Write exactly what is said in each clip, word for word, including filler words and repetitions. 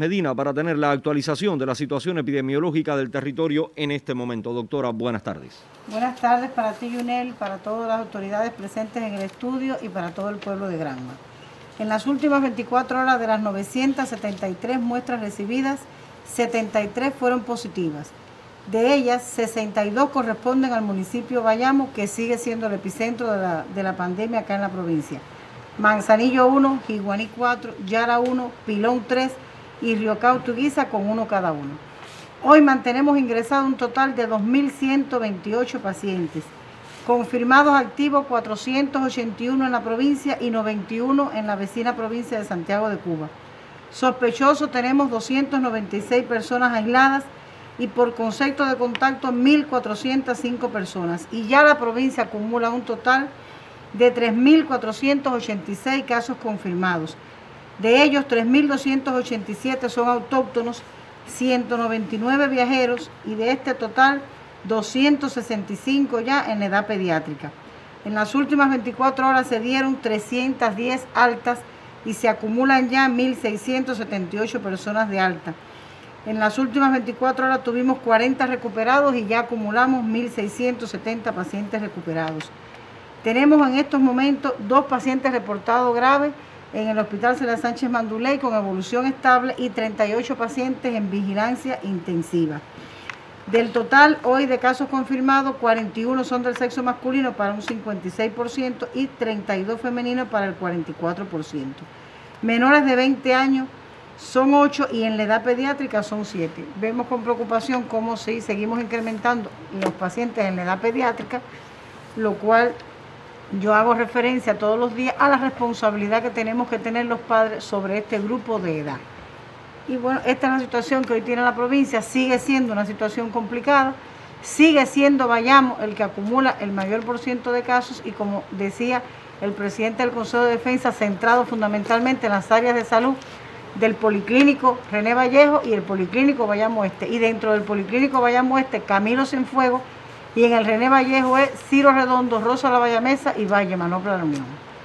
Medina, para tener la actualización de la situación epidemiológica del territorio en este momento. Doctora, buenas tardes. Buenas tardes para ti, Yunel, para todas las autoridades presentes en el estudio y para todo el pueblo de Granma. En las últimas veinticuatro horas, de las novecientas setenta y tres muestras recibidas, setenta y tres fueron positivas. De ellas, sesenta y dos corresponden al municipio Bayamo, que sigue siendo el epicentro de la, de la pandemia acá en la provincia. Manzanillo uno, Jiguaní cuatro, Yara uno, Pilón tres, y Río Cauto y Guisa con uno cada uno. Hoy mantenemos ingresado un total de dos mil ciento veintiocho pacientes, confirmados activos cuatrocientos ochenta y uno en la provincia y noventa y uno en la vecina provincia de Santiago de Cuba. Sospechosos tenemos doscientas noventa y seis personas aisladas y por concepto de contacto mil cuatrocientas cinco personas, y ya la provincia acumula un total de tres mil cuatrocientos ochenta y seis casos confirmados. De ellos, tres mil doscientos ochenta y siete son autóctonos, ciento noventa y nueve viajeros, y de este total, doscientos sesenta y cinco ya en edad pediátrica. En las últimas veinticuatro horas se dieron trescientas diez altas y se acumulan ya mil seiscientas setenta y ocho personas de alta. En las últimas veinticuatro horas tuvimos cuarenta recuperados y ya acumulamos mil seiscientos setenta pacientes recuperados. Tenemos en estos momentos dos pacientes reportados graves en el hospital Cela Sánchez Manduley con evolución estable y treinta y ocho pacientes en vigilancia intensiva. Del total hoy de casos confirmados, cuarenta y uno son del sexo masculino para un cincuenta y seis por ciento y treinta y dos femeninos para el cuarenta y cuatro por ciento. Menores de veinte años son ocho y en la edad pediátrica son siete. Vemos con preocupación cómo si seguimos incrementando los pacientes en la edad pediátrica, lo cual yo hago referencia todos los días a la responsabilidad que tenemos que tener los padres sobre este grupo de edad. Y bueno, esta es la situación que hoy tiene la provincia, sigue siendo una situación complicada, sigue siendo Bayamo el que acumula el mayor por ciento de casos y, como decía el presidente del Consejo de Defensa, centrado fundamentalmente en las áreas de salud del Policlínico René Vallejo y el Policlínico Bayamo Este. Y dentro del Policlínico Bayamo Este, Camilo Sin Fuego, y en el René Vallejo es Ciro Redondo, Rosa La Bayamesa y Valle Manopla.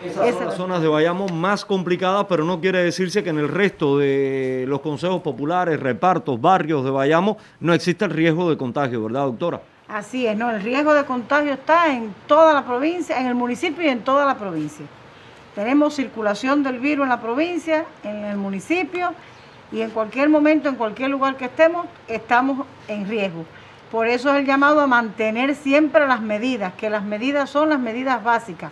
Esas son las zonas de Bayamo más complicadas, pero no quiere decirse que en el resto de los consejos populares, repartos, barrios de Bayamo no existe el riesgo de contagio, ¿verdad, doctora? Así es, no, el riesgo de contagio está en toda la provincia, en el municipio y en toda la provincia. Tenemos circulación del virus en la provincia, en el municipio, y en cualquier momento, en cualquier lugar que estemos, estamos en riesgo. Por eso es el llamado a mantener siempre las medidas, que las medidas son las medidas básicas.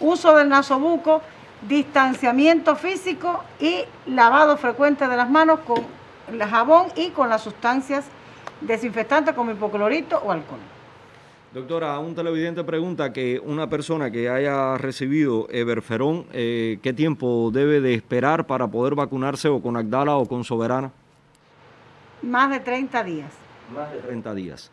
Uso del nasobuco, distanciamiento físico y lavado frecuente de las manos con el jabón y con las sustancias desinfectantes como hipoclorito o alcohol. Doctora, un televidente pregunta que una persona que haya recibido Everferón, eh, ¿qué tiempo debe de esperar para poder vacunarse o con Abdala o con Soberana? Más de treinta días. Más de treinta días.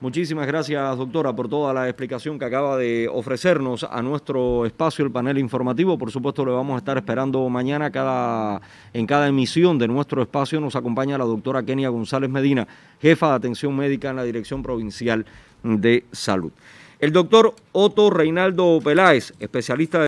Muchísimas gracias, doctora, por toda la explicación que acaba de ofrecernos a nuestro espacio, el panel informativo. Por supuesto, lo vamos a estar esperando mañana. Cada, en cada emisión de nuestro espacio nos acompaña la doctora Kenia González Medina, jefa de atención médica en la Dirección Provincial de Salud. El doctor Otto Reinaldo Peláez, especialista de